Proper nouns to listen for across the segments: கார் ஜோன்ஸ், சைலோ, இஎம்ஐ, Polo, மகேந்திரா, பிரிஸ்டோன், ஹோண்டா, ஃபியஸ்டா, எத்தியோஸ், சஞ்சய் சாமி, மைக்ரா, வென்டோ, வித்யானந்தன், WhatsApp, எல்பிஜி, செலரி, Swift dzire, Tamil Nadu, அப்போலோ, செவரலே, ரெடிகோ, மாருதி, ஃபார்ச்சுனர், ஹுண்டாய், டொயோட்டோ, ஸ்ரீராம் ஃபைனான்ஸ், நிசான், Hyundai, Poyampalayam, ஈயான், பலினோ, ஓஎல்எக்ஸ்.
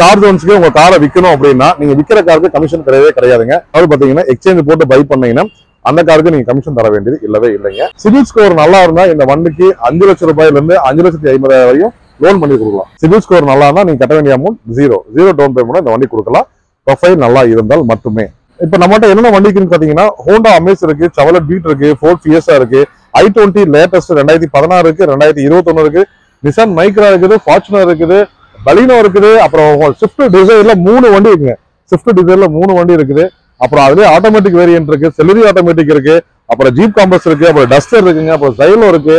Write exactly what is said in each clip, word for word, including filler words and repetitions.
Car ஜோன்ஸ்க்கு உங்க காரை விற்கணும் அப்படின்னா நீங்க விற்கிற காருக்கு கமிஷன் கிடையவே கிடையாதுங்க. அது பாத்தீங்கன்னா எக்ஸ்சேஞ்ச் போட்டு பை பண்ணீங்கன்னா அந்த காருக்கு நீங்க கமிஷன் தர வேண்டியது இல்லவே இல்லைங்க. சிவில் ஸ்கோர் நல்லா இருந்தா இந்த வண்டிக்கு அஞ்சு லட்சம் ரூபாயில இருந்து அஞ்சு லட்சத்தி ஐம்பதாயிரம் வரையும் லோன் பண்ணி கொடுக்கலாம். சிவில் ஸ்கோர் நல்லா இருந்தா நீங்க கட்ட வேண்டிய amount zero zero down payment இந்த வண்டி கொடுக்கலாம், ப்ரொஃபைல் நல்லா இருந்தால் மட்டுமே. இப்ப நம்மகிட்ட என்னென்ன வண்டிக்குன்னு பாத்தீங்கன்னா ஹோண்டா அமேஸ் இருக்கு, செவரலே பீட் இருக்கு, ஃபோர்ட் ஃபியஸ்டா இருக்கு, ஐ டுவெண்டி லேட்டஸ்ட் ரெண்டாயிரத்தி பதினாறு இருக்கு, ரெண்டாயிரத்தி இருபத்தி ஒன்னு இருக்கு, நிசான் மைக்ரா இருக்குது, ஃபார்ச்சுனர் இருக்குது, பலினோ இருக்குது, அப்புறம் ஸ்விஃப்ட் டிசைர்ல மூணு வண்டி இருக்குங்க. ஸ்விஃப்ட் டிசைர்ல மூணு வண்டி இருக்குது, அப்புறம் அதுலேயே ஆட்டோமேட்டிக் வேரியன்ட் இருக்கு, செலரி ஆட்டோமேட்டிக் இருக்கு, அப்புறம் ஜீப் காம்பஸ் இருக்கு, அப்புறம் டஸ்டர் இருக்குங்க, அப்புறம் சைலோ இருக்கு,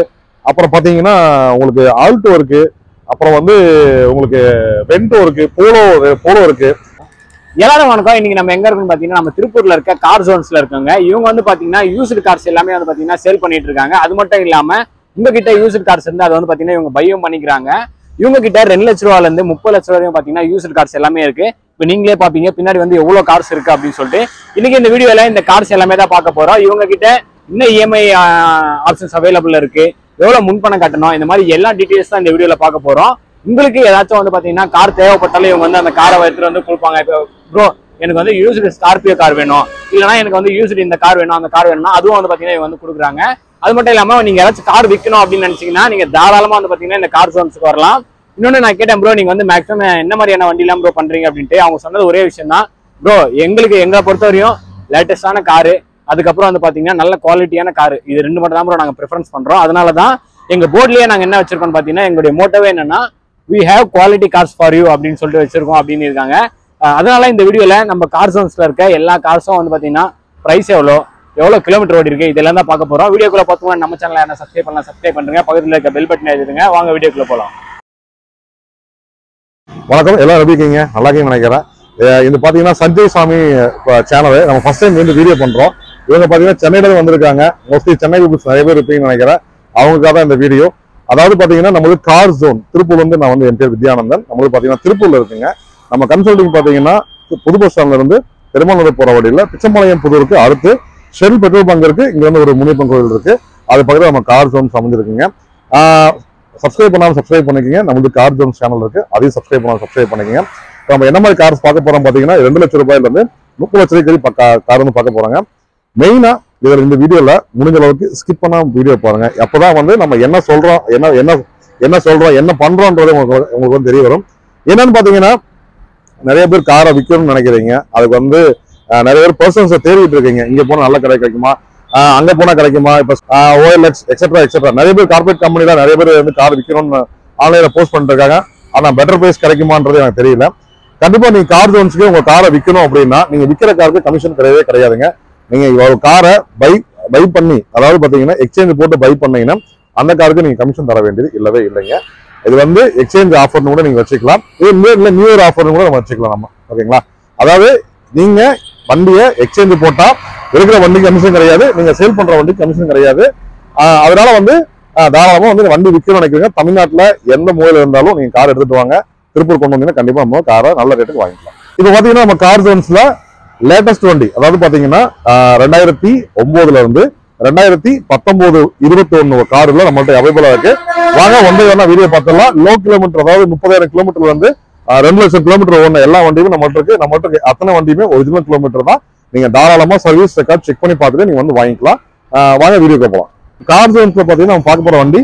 அப்புறம் பாத்தீங்கன்னா உங்களுக்கு ஆல்டோ இருக்கு, அப்புறம் வந்து உங்களுக்கு வென்டோ இருக்கு, போலோ போலோ இருக்கு. எல்லாரும் வணக்கம். இன்னைக்கு நம்ம எங்க இருக்குன்னு பாத்தீங்கன்னா நம்ம திருப்பூர்ல இருக்க கார் ஜோன்ஸ்ல இருக்கோங்க. இவங்க வந்து பாத்தீங்கன்னா யூஸ்டு கார்ஸ் எல்லாமே வந்து பாத்தீங்கன்னா சேல் பண்ணிட்டு இருக்காங்க. அது மட்டும் இல்லாம உங்ககிட்ட யூஸ்டு கார்ஸ் இருந்து அதை வந்து பாத்தீங்கன்னா இவங்க பையும் பண்ணிக்கிறாங்க. இவங்க கிட்ட ரெண்டு லட்ச ரூபால இருந்து முப்பது லட்ச ரூபாயும் பாத்தீங்கன்னா யூஸ்டு கார்ஸ் எல்லாமே இருக்கு. இப்போ நீங்களே பாப்பீங்க பின்னாடி வந்து எவ்வளவு கார்ஸ் இருக்கு அப்படின்னு சொல்லிட்டு. இன்னைக்கு இந்த வீடியோல இந்த கார்ஸ் எல்லாமே தான் பார்க்க போறோம். இவங்க கிட்ட இன்னும் இஎம்ஐ ஆப்ஷன்ஸ் அவைலபிள் இருக்கு, எவ்வளவு முன்பணம் கட்டணும், இந்த மாதிரி எல்லா டீடைல்ஸ் தான் இந்த வீடியோல பார்க்க போறோம். உங்களுக்கு ஏதாச்சும் வந்து பாத்தீங்கன்னா கார் தேவைப்பட்டாலும் இவங்க வந்து அந்த காரை எடுத்துட்டு வந்து கொடுப்பாங்க. இப்போ ப்ரோ எனக்கு வந்து யூஸ்டு ஸ்கார்பியோ கார் வேணும், இல்லைன்னா எனக்கு வந்து யூஸ்டு இந்த கார் வேணும், அந்த கார் வேணும்னா அதுவும் வந்து பாத்தீங்கன்னா இவங்க வந்து கொடுக்குறாங்க. அது மட்டும் இல்லாம நீங்க ஏதாச்சும் கார் விற்கணும் அப்படின்னு நினைச்சீங்கன்னா நீங்க தாராளமா வந்து பாத்தீங்கன்னா இந்த கார் ஜோன்ஸுக்கு வரலாம். இன்னொன்னு நான் கேட்டேன், ப்ரோ நீங்க வந்து மேக்ஸிமம் என்ன மாதிரியான வண்டி எல்லாம் ப்ரோ பண்றீங்க அப்படின்ட்டு. அவங்க சொன்னது ஒரே விஷயம் தான், ப்ரோ எங்களுக்கு எங்களை பொறுத்தவரையும் லேட்டஸ்டான காரு, அதுக்கப்புறம் வந்து பாத்தீங்கன்னா நல்ல குவாலிட்டியான காரு, இது ரெண்டு மட்டும் தான் ப்ரோ நாங்க ப்ரிஃபரன்ஸ் பண்றோம். அதனாலதான் எங்க போர்ட்லயே நாங்க என்ன வச்சிருக்கோம் பாத்தீங்கன்னா எங்களுடைய மோட்டோவே என்னன்னா we have quality cars for you அப்படின்னு சொல்லிட்டு வச்சிருக்கோம் அப்படின்னு இருக்காங்க. அதனால இந்த வீடியோல நம்ம கார் ஜோன்ஸ்ல இருக்க எல்லா கார்ஸும் வந்து பாத்தீங்கன்னா பிரைஸ் எவ்வளோ, எவ்வளோ கிலோமீட்டர் ஓடி இருக்கு, இதெல்லாம் தான் பார்க்க போறோம். வீடியோக்குள்ள பார்த்தோம்னா நம்ம சேனலை என்ன சப்ஸ்கிரைப் பண்ணலாம், சப்ஸ்கிரைப் பண்ணுங்க, பக்கத்தில் இருக்க பெல் பட்டன் எழுதுங்க. வாங்க வீடியோக்குள்ள போகலாம். வணக்கம், எல்லாரும் எப்படி இருக்கீங்க? நல்லா இருக்கீங்க நினைக்கிறேன். இது பாத்தீங்கன்னா சஞ்சய் சாமி சேனல், நம்ம ஃபர்ஸ்ட் டைம் வந்து வீடியோ பண்றோம். இவங்க பாத்தீங்கன்னா சென்னையில வந்திருக்காங்க. மோஸ்ட்லி சென்னை பீப்புள்ஸ் நிறைய பேர் இருப்பீங்கன்னு நினைக்கிறேன். அவங்களுக்காக தான் இந்த வீடியோ. அதாவது பாத்தீங்கன்னா நம்மளுக்கு கார் ஜோன் திருப்பூர் வந்து நான் வந்து என் பேர் வித்யானந்தன். நம்மளுக்கு பாத்தீங்கன்னா திருப்பூர்ல இருக்குங்க. நம்ம கன்சல்டிங் பாத்தீங்கன்னா புது பஸ் ஸ்டாண்ட்ல இருந்து பெருமாநூறு போற வழியில பிச்சம்பாளையம் புதூருக்கு அடுத்து ஷெல் பெட்ரோல் பங்க் இருக்கு. இங்க வந்து ஒரு முனியப்பன் கோவில் இருக்கு, அது பக்கத்துல நம்ம கார் ஜோன்ஸ் அமைஞ்சிருக்குங்க. சப்ஸ்கிரைப் பண்ணாலும் சப்ஸ்கிரைப் பண்ணிக்கோங்க. நம்மளுக்கு கார் ஜோன்ஸ் சேனல் இருக்கு, அதையும் சப்ஸ்கிரைப் பண்ணாலும் சப்ஸ்கிரைப் பண்ணிக்கோங்க. நம்ம என்ன மாதிரி கார்ஸ் பார்க்க போறோம் பாத்தீங்கன்னா ரெண்டு லட்சம் ரூபாயில இருந்து முப்பது லட்ச ரூபாய்க்கு கார் வந்து பார்க்க போறாங்க. மெயினா இதுல இந்த வீடியோல முடிஞ்ச அளவுக்கு ஸ்கிப் பண்ணாம வீடியோ பாருங்க. அப்பதான் வந்து நம்ம என்ன சொல்றோம், என்ன என்ன என்ன சொல்றோம், என்ன பண்றோம்ன்றது உங்களுக்கு உங்களுக்கு வந்து தெரிய வரும். என்னன்னு பாத்தீங்கன்னா நிறைய பேர் காரை விற்கணும்னு நினைக்கிறீங்க. அதுக்கு வந்து நிறைய பேர் பர்சன்ஸை தேடிட்டு இருக்கீங்க. இங்க போனா நல்ல கடை கிடைக்குமா, அங்க போனா கிடைக்குமா, இப்ப ஓஎல்எக்ஸ் எக்ஸெட்ரா எக்ஸெட்ரா நிறைய பேர் கார்பரேட் கம்பெனி தான் நிறைய பேர் வந்து கார் விற்கணும்னு ஆன்லைன்ல போஸ்ட் பண்ணிட்டு இருக்காங்க. ஆனா பெட்டர் பிரைஸ் கிடைக்குமான்றது எனக்கு தெரியல. கண்டிப்பா நீங்க கார் ஜோன்ஸுக்கு உங்க காரை விற்கணும் அப்படின்னா நீங்க விற்கிற காருக்கு கமிஷன் கிடையவே கிடையாதுங்க. நீங்க ஒரு காரை பை பை பண்ணி, அதாவது பாத்தீங்கன்னா எக்ஸ்சேஞ்ச் போட்டு பை பண்ணீங்கன்னா அந்த காருக்கு நீங்க கமிஷன் தர வேண்டியது இல்லவே இல்லைங்க. இது வந்து எக்ஸ்சேஞ்ச் ஆஃபர்னு கூட நீங்க வச்சுக்கலாம், இது இல்லை நியூ இயர் ஆஃபர்னு கூட நம்ம வச்சுக்கலாம் நம்ம, ஓகேங்களா? அதாவது நீங்க வண்டியை எக்ஸ்சேஞ்ச் போட்டா இருக்கிற வண்டிக்கு கமிஷன் கிடையாது, நீங்க சேல் பண்ற வண்டிக்கு கமிஷன் கிடையாது. அதனால வந்து தாராளமா வந்து வண்டி விற்கணும்னு நினைக்கிறீங்க. தமிழ்நாட்டுல எந்த மூலையில இருந்தாலும் நீங்க கார் எடுத்துட்டு வாங்க, திருப்பூர் கொண்டு வந்தீங்கன்னா கண்டிப்பா நம்ம காரை நல்ல ரேட்டுக்கு வாங்கிக்கலாம். இப்ப பாத்தீங்கன்னா நம்ம கார் ஜோன்ஸ்ல லேட்டஸ்ட் வண்டி, அதாவது பாத்தீங்கன்னா ரெண்டாயிரத்தி ஒன்பதுல இருந்து ரெண்டாயிரத்தி பத்தொன்பது இருபத்தி ஒண்ணு கார்ல நம்மள்ட்ட அவைலபிளா இருக்கு. வாங்க வந்து வேணா வீடியோ பார்த்துடலாம். லோ கிலோமீட்டர், அதாவது முப்பதாயிரம் கிலோமீட்டர்ல இருந்து ரெண்டு லட்சம் கிலோமீட்டர் ஓன எல்லா வண்டியுமே நம்மள்ட்ட இருக்கு. நம்மள்ட்ட அத்தனை வண்டியுமே ஒரிஜினல் கிலோமீட்டர் தான். நீங்க தாராளமா சர்வீஸ் ரெக்கார்ட் செக் பண்ணி பார்த்துட்டு நீங்க வந்து வாங்கிக்கலாம். வாங்க வீடியோக்கு போகலாம். கார் ஜோன்ஸ்ல பாத்தீங்கன்னா நம்ம பார்க்க போற வண்டி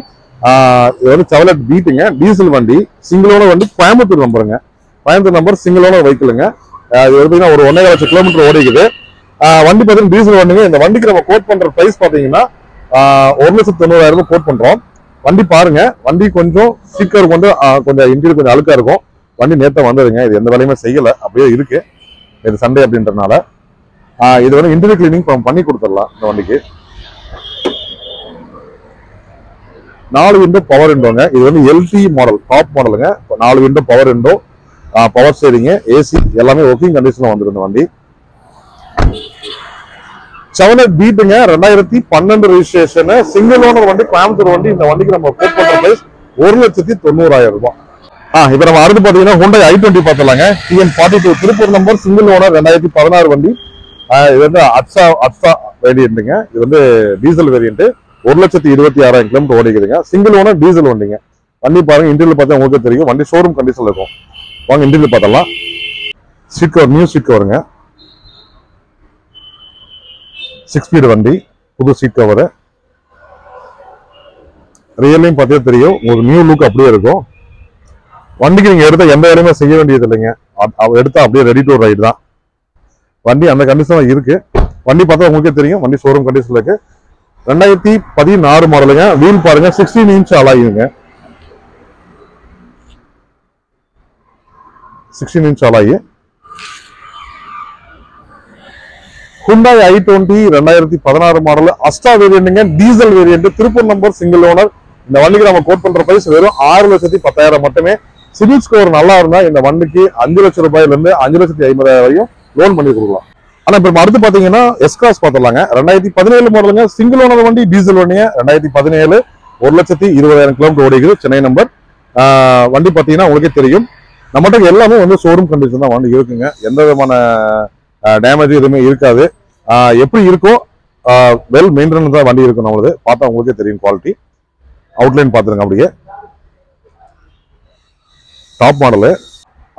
இது வந்து செவரலே பீட்டுங்க, டீசல் வண்டி, சிங்கிள் ஓனர் வண்டி, கோயம்புத்தூர் நம்பருங்க, கோயம்புத்தூர் நம்பர் சிங்கிள் ஓனர் வெஹிக்கிளுங்க. இது வந்து ஒரு ஒன்னே லட்சம் கிலோமீட்டர் ஓடிக்குது. வண்டி பார்த்தீங்கன்னா டீசல் வண்டிங்க. இந்த வண்டிக்கு நம்ம கோட் பண்ற பிரைஸ் பாத்தீங்கன்னா ஒரு லட்சத்தி தொண்ணூறாயிரம் ரூபாய் கோட் பண்றோம். வண்டி பாருங்க, வண்டி கொஞ்சம் ஸ்டிக்கர் கொண்டு கொஞ்சம் இன்டீரியர் கொஞ்சம் அழுக்கா இருக்கும். வண்டி நேற்று வந்ததுங்க, இது எந்த வேலையுமே செய்யல, அப்படியே இருக்கு. இது சண்டே அப்படின்றதுனால இது வந்து இன்டீரியர் கிளீனிங் பண்ணி கொடுத்துடலாம். இந்த வண்டிக்கு நாலு விண்டோ பவர் விண்டோங்க. இது வந்து எல்டி மாடல், டாப் மாடலுங்க. நாலு window power window, power steering, AC எல்லாமே ஒர்க்கிங் கண்டிஷன்ல வந்துருந்த வண்டி. செவரலே பீட்டுங்க, ரெண்டாயிரத்தி பன்னெண்டு ரெஜிஸ்ட்ரேஷன், சிங்கிள் ஓனர் வண்டி, கோயம்புத்தூர் வண்டி. இந்த வண்டிக்கு நம்ம கோட் பண்ற பிரைஸ் ஒரு லட்சத்தி தொண்ணூறாயிரம் ரூபாய். ஆஹ் இப்ப நம்ம அடுத்து பாத்தீங்கன்னா ஹுண்டாய் ஐ டுவெண்ட்டி பாத்துலாங்க. TN forty two Tiruppur number, single owner, ரெண்டாயிரத்தி பதினாறு வண்டி. இது வந்து அட்ஸா அட்ஸா வேரியன்ட்டுங்க. இது வந்து டீசல் வேரியன்ட், ஒரு லட்சத்தி இருபத்தி ஆறாயிரம் கிலோமீட்டர் ஓடிக்குதுங்க. சிங்கிள் ஓனர் டீசல் வண்டிங்க. வண்டி பாருங்க, இன்டீரியல் பார்த்தா உங்களுக்கு தெரியும், வண்டி ஷோரூம் கண்டிஷன்ல இருக்கும். வாங்க இன்டீரியர் பார்த்தலாம். சீட் கவர் நியூ சீட் கவருங்க, சிக்ஸ் ஸ்பீடு வண்டி, புது சீட் கவரு. ரியல்லையும் பார்த்தீங்கன்னா தெரியும் உங்களுக்கு நியூ லுக் அப்படியே இருக்கும். வண்டிக்கு நீங்கள் எடுத்தால் எந்த வேலையுமே செய்ய வேண்டியது இல்லைங்க, எடுத்தால் அப்படியே ரெடி டு ரைடு தான். வண்டி அந்த கண்டிஷனில் இருக்குது. வண்டி பார்த்தா உங்களுக்கே தெரியும் வண்டி ஷோரூம் கண்டிஷனில் இருக்குது. ரெண்டாயிரத்தி பதினாறு மாடலுங்க. வீல் பாருங்க, சிக்ஸ்டீன் இன்ச் அலாயுங்க, sixteen inch alloy. Hyundai I twenty ரெண்டாயிரத்தி பதினாறு மாடல் அஸ்டா வேரியன்ட்டுங்க, diesel variant, Tiruppur number, single owner. இந்த வண்டிக்கு நம்ம கோட் பண்ற பிரைஸ் வெறும் ஆறு லட்சத்தி பத்தாயிரம் மட்டுமே. சிவில் ஸ்கோர் நல்லா இருந்தா இந்த வண்டிக்கு அஞ்சு லட்சம் ரூபாயில இருந்து அஞ்சு லட்சத்தி ஐம்பதாயிரம் வரையும் லோன் பண்ணி கொடுக்கலாம். ஆனா இப்ப அடுத்து பாத்தீங்கன்னா எஸ்கிராஸ் பாத்திரலாங்க. ரெண்டாயிரத்தி பதினேழு மாடலுங்க, சிங்கிள் ஓனர் வண்டி, டீசல் வண்டிங்க. ரெண்டாயிரத்தி பதினேழு ஒரு லட்சத்தி இருபதாயிரம் கிலோமீட்டர் ஓடிக்குது, சென்னை நம்பர். வண்டி பாத்தீங்கன்னா உங்களுக்கே தெரியும் நம்மகிட்ட எல்லாமே வந்து ஷோரூம் கண்டிஷன் தான் வண்டி இருக்குங்க. எந்த விதமான டேமேஜ் எதுவுமே இருக்காது. எப்படி இருக்கோ வெல் மெயின்டெனன்ஸ் தான் வண்டி இருக்கும் நம்மளது. பார்த்தா உங்களுக்கே தெரியும் குவாலிட்டி. அவுட்லைன் பார்த்துருங்க அப்படியே, டாப் மாடலு.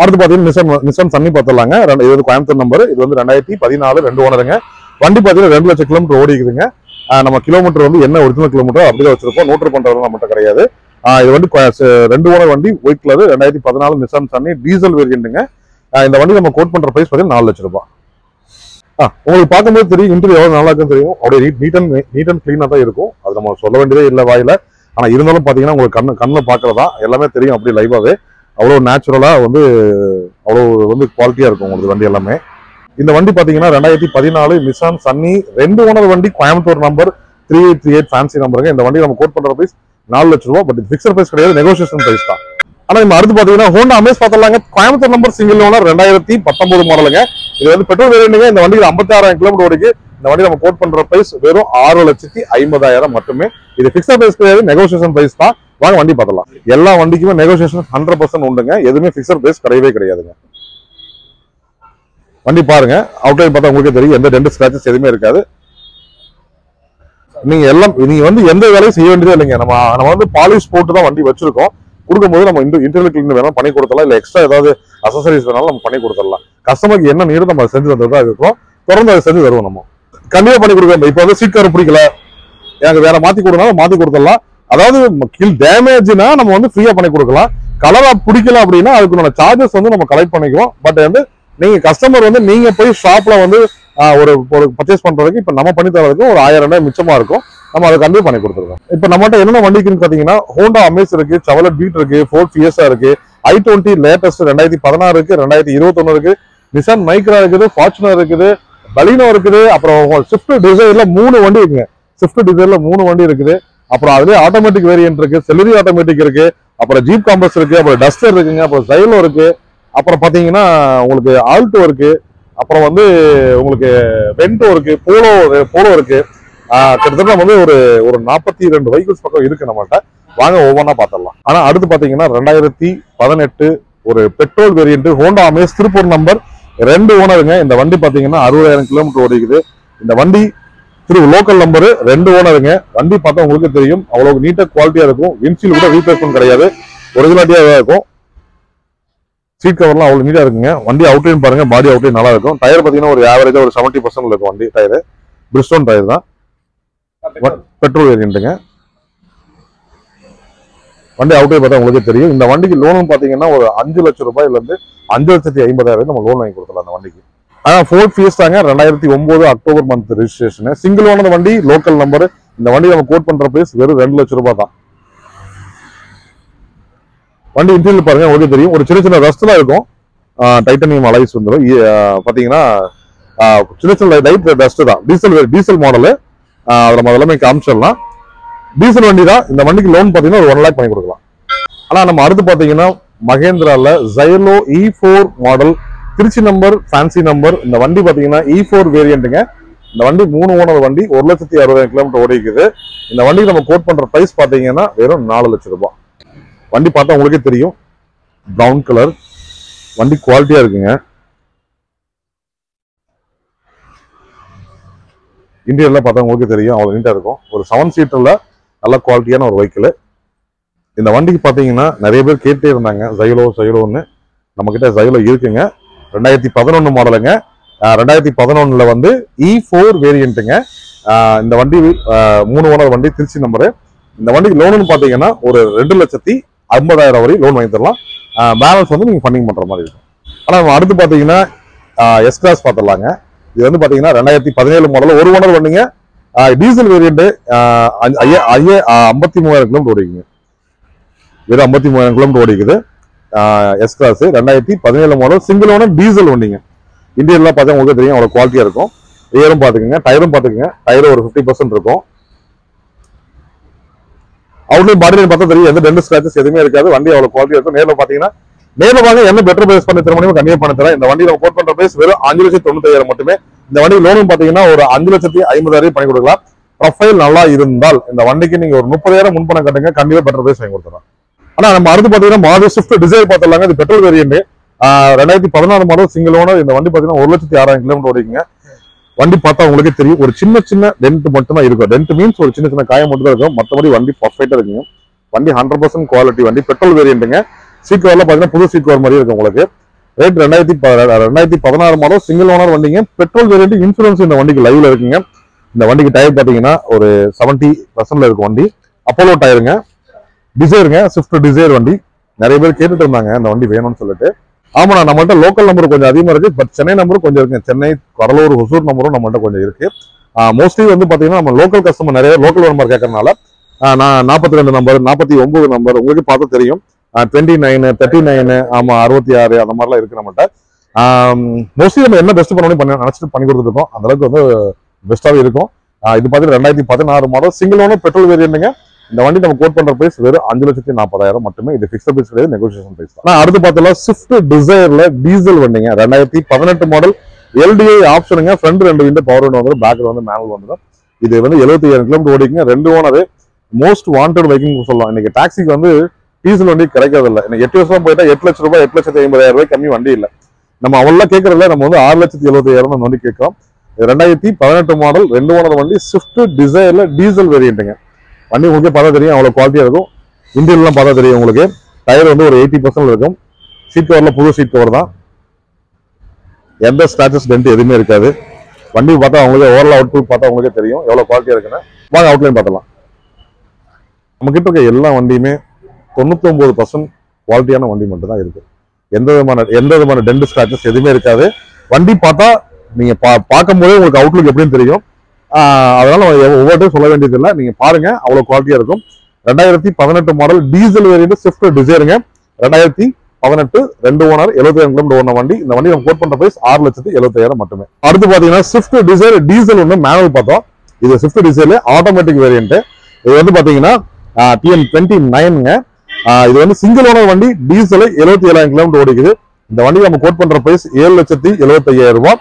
அடுத்து பார்த்தீங்கன்னா நிசான் நிசான் சன்னி பார்த்துடலாங்க. ரெண்டு இது கோயம்புத்தூர் நம்பர். இது வந்து ரெண்டாயிரத்தி பதினாலு ரெண்டு ஓனருங்க. வண்டி பார்த்தீங்கன்னா ரெண்டு லட்சம் கிலோமீட்டர் ஓடிக்குதுங்க. நம்ம கிலோமீட்டர் வந்து என்ன ஒரிஜினல் கிலோமீட்டர் அப்படிதான் வச்சிருக்கோம், நோட்டர் பண்ணுறது நம்மகிட்ட கிடையாது. இது வந்து ரெண்டு ஓனர் வண்டி, ஒயிட் கலர், ரெண்டாயிரத்தி பதினாலு நிசான் சன்னி, டீசல் வேரியன்ட்டுங்க. இந்த வண்டி நம்ம கோட் பண்ணுற ப்ரைஸ் பார்த்தீங்கன்னா நாலு லட்சம் ரூபாய். ஆ உங்களுக்கு பார்க்கும்போது தெரியும் இன்டர்வியூ எவ்வளோ நல்லா இருக்குன்னு தெரியும். அப்படியே நீட் அண்ட் நீட் அண்ட் க்ளீனாக தான் இருக்கும். அது நம்ம சொல்ல வேண்டியதே இல்லை வாயில. ஆனால் இருந்தாலும் பார்த்தீங்கன்னா உங்களுக்கு கண்ணு கண்ணில் பார்க்குறதா எல்லாமே தெரியும். அப்படி லைவாகவே அவ்வளோ நேச்சுரலாக வந்து அவ்வளோ வந்து குவாலிட்டியாக இருக்கும் உங்களுக்கு வண்டி எல்லாமே. இந்த வண்டி பார்த்தீங்கன்னா ரெண்டாயிரத்தி பதினாலு நிசான் சன்னி, ரெண்டு ஓனர் வண்டி, Coimbatore number, three eight three eight fancy நம்பருங்க. இந்த வண்டி நம்ம கோட் பண்ணுற ப்ரைஸ் நாலு லட்ச ரூபா. பட் ஃபிக்ஸட் ப்ரைஸ் கிடையாது, நெகோசியேஷன் ப்ரைஸ் தான். ஆனா நம்ம அடுத்து பாத்தீங்கன்னா ஹோண்டா அமேஸ் பாத்திரலாங்க. கோயம்புத்தூர் நம்பர், சிங்கிள் ஓனர், ரெண்டாயிரத்தி பத்தொன்பது மாடலுங்க. இது வந்து பெட்ரோல் வேரியன்ட்டுங்க. இந்த வண்டியில் ஐம்பத்தாறாயிரம் கிலோமீட்டர் ஓடிக்கு. இந்த வண்டி நம்ம கோட் பண்ற பிரைஸ் வெறும் ஆறு லட்சத்தி ஐம்பதாயிரம் மட்டுமே. இது பிக்ஸட் பிரைஸ் கிடையாது, நெகோசியேஷன் பிரைஸ் தான். வாங்க வண்டி பாத்திரலாம். எல்லா வண்டிக்குமே நெகோசியேஷன் ஹண்ட்ரட் பர்சன்ட் உண்டுங்க. எதுவுமே பிக்ஸட் பிரைஸ் கிடையவே கிடையாதுங்க. வண்டி பாருங்க, அவுட்லைன் பார்த்தா உங்களுக்கே தெரியும் எந்த டென்ட் ஸ்கிராச்சஸ் எதுவுமே இருக்காது. நீங்க எல்லாம் நீங்க வந்து எந்த வேலையும் செய்ய வேண்டியதே இல்லைங்க. நம்ம நம்ம வந்து பாலிஷ் போட்டு தான் வண்டி வச்சிருக்கோம். கொடுக்கும்போது நம்ம இந்த இன்டர்வியூ கிளீன் வேணாலும் பண்ணி கொடுத்துடலாம், இல்லை எக்ஸ்ட்ரா ஏதாவது அசசரிஸ் வேணாலும் நம்ம பண்ணி கொடுத்துடலாம். கஸ்டமருக்கு என்ன நீடும் நம்ம செஞ்சு தந்ததா இருக்கிறோம், தொடர்ந்து அதை செஞ்சு தருவோம். நம்ம கண்டிப்பாக பண்ணி கொடுக்க. இப்போ வந்து சீட் கவர் பிடிக்கல, எனக்கு வேற மாற்றி கொடுக்கனாலும் மாற்றி கொடுத்துடலாம். அதாவது கீழ் டேமேஜ்னா நம்ம வந்து ஃப்ரீயாக பண்ணி கொடுக்கலாம். கலராக பிடிக்கல அப்படின்னா அதுக்குள்ள சார்ஜஸ் வந்து நம்ம கலெக்ட் பண்ணிக்குவோம். பட் வந்து நீங்கள் கஸ்டமர் வந்து நீங்கள் போய் ஷாப்பில் வந்து ஒரு பர்ச்சேஸ் பண்ணுறதுக்கு இப்போ நம்ம பண்ணி தரதுக்கு ஒரு ஆயிரம் ரூபாய் மிச்சமாக இருக்கும். நம்ம அதை கன்வே பண்ணி கொடுத்துருக்கோம். இப்போ நம்மகிட்ட என்னென்ன வண்டிக்குன்னு பார்த்தீங்கன்னா ஹோண்டா அமேஸ் இருக்கு, செவரலே பீட் இருக்கு, ஃபோர்ட் ஃபியஸ்டா இருக்கு, ஐ டுவெண்டி லேட்டஸ்ட் ரெண்டாயிரத்தி பதினாறு இருக்கு, ரெண்டாயிரத்தி இருபத்தொன்னு இருக்கு, நிசான் மைக்ரா இருக்குது, ஃபார்ச்சுனர் இருக்குது, பலினோ இருக்குது, அப்புறம் ஸ்விஃப்ட் டிசைர்ல மூணு வண்டி இருக்குங்க. ஸ்விஃப்ட் டிசைர்ல மூணு வண்டி இருக்குது. அப்புறம் அதுலேயே ஆட்டோமேட்டிக் வேரியன்ட் இருக்கு, செலரி ஆட்டோமேட்டிக் இருக்கு, அப்புறம் ஜீப் காம்பஸ் இருக்கு, அப்புறம் டஸ்டர் இருக்குங்க, அப்புறம் சைலோ இருக்கு, அப்புறம் பார்த்தீங்கன்னா உங்களுக்கு ஆல்டோ இருக்கு, அப்புறம் வந்து உங்களுக்கு வென்டோ இருக்கு, போலோ போலோ இருக்கு. கிட்டத்தட்ட நம்ம வந்து ஒரு ஒரு நாற்பத்தி ரெண்டு வெஹிக்கிள்ஸ் பக்கம் இருக்கு நம்மகிட்ட. வாங்க ஒவ்வொன்றா பார்த்துடலாம். ஆனால் அடுத்து பார்த்தீங்கன்னா ரெண்டாயிரத்தி பதினெட்டு ஒரு petrol variant ஹோண்டா Amaze, Tiruppur number, ரெண்டு ஓனருங்க. இந்த வண்டி பார்த்தீங்கன்னா அறுபதாயிரம் கிலோமீட்டர் ஓடிக்குது. இந்த வண்டி திரு லோக்கல் நம்பரு, ரெண்டு ஓனருங்க. வண்டி பார்த்தா உங்களுக்கு தெரியும் அவ்வளோ நீட்டாக குவாலிட்டியாக இருக்கும். வின்சீல் கூட ரீப்ளேஸ்மெண்ட் கிடையாது, ஒரிஜினாலிட்டியாக இருக்கும். சீட் கவர்லாம் அவ்வளோ நீட்டாக இருக்குங்க. வண்டி அவுட்லைன் பாருங்க, பாடி அவுட்லைன் நல்லா இருக்கும். டயர் பார்த்தீங்கன்னா ஒரு ஆவரேஜாக ஒரு செவன்ட்டி பர்சன்ட் இருக்கும் வண்டி டயரு. பிரிஸ்டோன் டயர் தான். பெட்ரோல் வேரியன்ட்டுங்க. வண்டி அவுட்டே பார்த்தா உங்களுக்கே தெரியும். இந்த வண்டிக்கு லோன் பார்த்தீங்கன்னா ஒரு அஞ்சு லட்சம் ரூபாயில இருந்து அஞ்சு லட்சத்தி ஐம்பதாயிரம் நம்ம லோன் வாங்கி கொடுக்கலாம் அந்த வண்டிக்கு. ஆனால் ஃபோர்ட் ஃபியஸ்டாங்க, ரெண்டாயிரத்தி ஒன்பது October month registration, single owner வண்டி, லோக்கல் நம்பர். இந்த வண்டி நம்ம கோட் பண்ற பிரைஸ் வெறும் ரெண்டு லட்சம் ரூபாய் தான். வண்டி இன்டீரியர் பாருங்க, உங்களுக்கு தெரியும் ஒரு சின்ன சின்ன ரஸ்ட்லாம் இருக்கும். டைட்டானியம் அலாய்ஸ் வந்துடும் பார்த்தீங்கன்னா. சின்ன சின்ன லைட் டஸ்ட் தான். Diesel diesel model. அதில் நம்ம எல்லாமே காமிச்சிடலாம். டீசல் வண்டி தான். இந்த வண்டிக்கு லோன் பார்த்தீங்கன்னா ஒரு ஒன் லேக் பண்ணி கொடுக்கலாம். ஆனால் நம்ம அடுத்து பார்த்தீங்கன்னா மகேந்திராவில் Xylo E four model, Trichy number, fancy number. இந்த வண்டி பார்த்தீங்கன்னா இ ஃபோர் வேரியன்ட்டுங்க. இந்த வண்டி மூணு ஓனர் வண்டி, ஒரு லட்சத்தி அறுபதாயிரம் கிலோமீட்டர் ஓடிக்குது. இந்த வண்டிக்கு நம்ம கோட் பண்ணுற ப்ரைஸ் பார்த்தீங்கன்னா வெறும் நாலு லட்சம் ரூபாய். வண்டி பார்த்தா உங்களுக்கே தெரியும் ப்ரௌன் கலர். வண்டி குவாலிட்டியாக இருக்குங்க. இன்டீரியர்லாம் பார்த்தா உங்களுக்கு தெரியும் அவ்வளோ நீட்டாக இருக்கும். ஒரு செவன் சீட்டரில் நல்லா குவாலிட்டியான ஒரு வெஹிக்கிள். இந்த வண்டிக்கு பார்த்தீங்கன்னா நிறைய பேர் கேட்டே இருந்தாங்க சைலோ சைலோன்னு. நம்மக்கிட்ட சைலோ இருக்குங்க. ரெண்டாயிரத்தி பதினொன்று மாடலுங்க. ரெண்டாயிரத்தி பதினொன்றில் வந்து இ ஃபோர் வேரியண்ட்டுங்க. இந்த வண்டி மூணு ஓனர் வண்டி, திருச்சி நம்பரு. இந்த வண்டிக்கு லோனுன்னு பார்த்தீங்கன்னா ஒரு ரெண்டு லட்சத்தி ஐம்பதாயிரம் வரை லோன் வாங்கி தரலாம். பேலன்ஸ் வந்து நீங்கள் ஃபண்டிங் பண்ணுற மாதிரி இருக்கும். ஆனால் அடுத்து பார்த்தீங்கன்னா எஸ் கிளாஸ் பார்த்துடலாங்க. இது வந்து பார்த்தீங்கன்னா ரெண்டாயிரத்தி பதினேழு மாடலில் ஒரு ஓனர் வண்டிங்க. டீசல் வேரியண்ட்டு ஐய ஐம்பத்தி மூவாயிரம் கிலோமீட்டர் ஓடிக்குங்க. வெறும் ஐம்பத்தி மூவாயிரம் கிலோமீட்டர் ஓடிக்குது. எஸ் கிளாஸ் ரெண்டாயிரத்தி பதினேழு மாடல் சிங்கிள் ஓனர் டீசல் வண்டிங்க. இன்டீரியர்லாம் பார்த்தா உங்களுக்கு தெரியும் அவ்வளோ குவாலிட்டியாக இருக்கும். ஏரும் பார்த்துக்குங்க, டயரும் பார்த்துக்குங்க. டயரும் ஒரு ஃபிஃப்டி பர்சன்ட் இருக்கும். அவுட்லையும் பாடிலையும் பார்த்தா தெரியும், எந்த டென்ட் ஸ்கிராச்சஸ் எதுவுமே இருக்காது. வண்டி அவ்வளோ குவாலிட்டியாக இருக்கும். நேரில் பார்த்தீங்கன்னா நேரில் வாங்க, என்ன பெட்டர் பிரைஸ் பண்ணி தர முடியுமோ கம்மியாக பண்ணி தரேன். இந்த வண்டியில் நம்ம போட் பண்ணுற பிரைஸ் வெறும் அஞ்சு லட்சத்தி தொண்ணூத்தாயிரம் மட்டுமே. இந்த வண்டி லோனும் பார்த்தீங்கன்னா ஒரு அஞ்சு லட்சத்தி ஐம்பதாயிரம் பண்ணி கொடுக்கலாம். ப்ரொஃபைல் நல்லா இருந்தால் இந்த வண்டிக்கு நீங்கள் ஒரு முப்பதாயிரம் முன்பணம் கட்டுங்க, கம்மியாக பெட்டர் பிரைஸ் வாங்கி கொடுத்துடலாம். ஆனால் நம்ம அடுத்து பார்த்தீங்கன்னா மாடல் ஸ்விஃப்ட் டிசைர் பார்த்துடலாங்க. இது பெட்ரோல் வேரியண்ட், ரெண்டாயிரத்தி பதினாறு மாடல் சிங்கிள் ஓனர். இந்த வண்டி பார்த்தீங்கன்னா ஒரு லட்சத்தி ஆறாயிரம் கிலோமீட்டர் ஓடிக்குங்க. வண்டி பார்த்தா உங்களுக்கே தெரியும், ஒரு சின்ன சின்ன டென்ட் மட்டும் தான் இருக்கும். டென்ட் மீன்ஸ் ஒரு சின்ன சின்ன காயம் மட்டும் தான் இருக்கும். மற்றபடி வண்டி பர்ஃபெக்டாக இருக்குங்க. வண்டி ஹண்ட்ரட் பர்சன்ட் குவாலிட்டி வண்டி, பெட்ரோல் வேரியண்ட்டுங்க. சீட் கவர்லாம் பார்த்தீங்கன்னா புது சீட் கவர் மாதிரி இருக்கும் உங்களுக்கு. ரேட் ரெண்டாயிரத்தி ரெண்டாயிரத்தி பதினாறு மாதம் சிங்கிள் ஓனர் வண்டிங்க. பெட்ரோல் வேரியண்ட், இன்சூரன்ஸ் இந்த வண்டிக்கு லைவ்ல இருக்குங்க. இந்த வண்டிக்கு டயர் பார்த்தீங்கன்னா ஒரு செவன்டி பர்சன்ட்ல இருக்கும் வண்டி. அப்போலோ டயருங்க, டிசைருங்க, ஸ்விஃப்ட் டிசைர் வண்டி. நிறைய பேர் கேட்டுட்டு இருந்தாங்க இந்த வண்டி வேணும்னு சொல்லிட்டு. ஆமாண்ணா, நம்மள்ட்ட லோக்கல் நம்பர் கொஞ்சம் அதிகமாக இருக்குது, பட் சென்னை நம்பரும் கொஞ்சம் இருக்குங்க. சென்னை, கடலூர், ஹொசூர் நம்பரும் நம்மள்ட்ட கொஞ்சம் இருக்குது. மோஸ்ட்லி வந்து பார்த்தீங்கன்னா நம்ம லோக்கல் கஸ்டமர் நிறைய லோக்கல் நம்பர் கேட்கறதுனால நான் நாற்பத்தி ரெண்டு நம்பர் நாற்பத்தி ஒம்பது நம்பர் உங்களுக்கு பார்த்து தெரியும். டுவெண்ட்டி நைனு தேர்ட்டி நைனு ஆமாம் அறுபத்தி ஆறு அந்த மாதிரிலாம் இருக்குது நம்மள்ட்ட. மோஸ்ட்லி நம்ம என்ன பெஸ்ட் பண்ணி பண்ண நினச்சிட்டு பண்ணி கொடுத்துருக்கோம். அந்தளவுக்கு வந்து பெஸ்ட்டாகவே இருக்கும். இது பார்த்தீங்கன்னா ரெண்டாயிரத்தி பதினாறு மாடல் சிங்கிள் ஓனர் பெட்ரோல் வேரியண்ட்டுங்க. இந்த வண்டி நம்ம கோட் பண்ற பிரைஸ் வெறும் அஞ்சு லட்சத்தி நாற்பதாயிரம் மட்டுமே. இது பிக்ஸ்ட் பிரைஸ் கிடையாது, நெகோசியேஷன் பிரைஸ் தான். அடுத்து பார்த்தோம்னா ஸ்விஃப்ட் டிசைர்ல டீசல் வண்டிங்க. ரெண்டாயிரத்தி பதினெட்டு மாடல், எல்டிஐ ஆப்ஷனுங்க. ஃப்ரண்ட் ரெண்டு விண்டோ பவர் விண்டோ வந்துடும், பேக் வந்து மேனுவல் வந்துடும். இது வந்து எழுபத்தாயிரம் கிலோமீட்டர் ஓடிக்குங்க. ரெண்டு ஓனர், மோஸ்ட் வாண்டட் பைக்கிங் சொல்லலாம். இன்னைக்கு டாக்ஸிக்கு வந்து டீசல் வண்டி கிடைக்கிறது இல்லை. இன்னைக்கு எட்டு வருஷம் போயிட்டா எட்டு லட்சம் ரூபாய் எட்டு லட்சத்தி ஐம்பதாயிரம் ரூபாய் கம்மி வண்டி இல்லை. நம்ம அவெல்லாம் கேட்கறதுல நம்ம வந்து ஆறு லட்சத்தி எழுபத்தாயிரம் நம்ம வந்து கேட்கிறோம். ரெண்டாயிரத்தி பதினெட்டு மாடல் ரெண்டு ஓனர் வண்டி, ஸ்விஃப்ட் டிசைர்ல டீசல் வேரியண்ட்டுங்க. வண்டி உங்களுக்கே பார்த்தா தெரியும் அவ்வளோ குவாலிட்டியாக இருக்கும். இன்டீரியர்லாம் பார்த்தா தெரியும் உங்களுக்கு. டயர் வந்து ஒரு எயிட்டி பர்சன்ட் இருக்கும். சீட் கவரில் புது சீட் கவர் தான். எந்த ஸ்கிராச்சஸ் டென்ட் எதுவுமே இருக்காது. வண்டி பார்த்தா அவங்களுக்கு ஓவரால் அவுட்புட் பார்த்தா அவங்களுக்கே தெரியும் எவ்வளோ குவாலிட்டியாக இருக்குன்னு. வாங்க அவுட்லைன் பார்த்தலாம். நம்மக்கிட்ட இருக்க எல்லா வண்டியுமே தொண்ணூத்தொம்பது பர்சன்ட் குவாலிட்டியான வண்டி மட்டும் தான் இருக்குது. எந்த விதமான எந்த விதமான டென்ட் ஸ்கிராச்சஸ் எதுவுமே இருக்காது. வண்டி பார்த்தா நீங்கள் பா பார்க்கும்போதே உங்களுக்கு அவுட்லுக் எப்படின்னு தெரியும். அதனால ஒவ்வொருத்தையும் சொல்ல வேண்டியதில்லை, நீங்க பாருங்க அவ்வளவு குவாலிட்டியா இருக்கும். ரெண்டாயிரத்தி பதினெட்டு மாடல் டீசல் வேரியண்ட் ஸ்விஃப்ட் டிசைருங்க. ரெண்டாயிரத்தி பதினெட்டு ரெண்டு ஓனர் எழுபத்தாயிரம் கிலோமீட்டர் ஓன வண்டி. இந்த வண்டி நம்ம கோட் பண்ற பிரைஸ் ஆறு லட்சத்தி எழுபத்தாயிரம் மட்டுமே. அடுத்து பாத்தீங்கன்னா ஸ்விஃப்ட் டிசைர் டீசல் ஒன்று மேனுவல் பார்த்தோம். இது ஸ்விஃப்ட் டிசைர்ல ஆட்டோமேட்டிக் வேரியண்ட். இது வந்து பாத்தீங்கன்னா டிஎன் டுவெண்ட்டி நைனுங்க. இது வந்து சிங்கிள் ஓனர் வண்டி, டீசல் எழுபத்தி ஏழாயிரம் கிலோமீட்டர் ஓடிக்குது. இந்த வண்டி நம்ம கோட் பண்ற பிரைஸ் ஏழு லட்சத்தி எழுபத்தி ஐயாயிரம் ரூபாய்.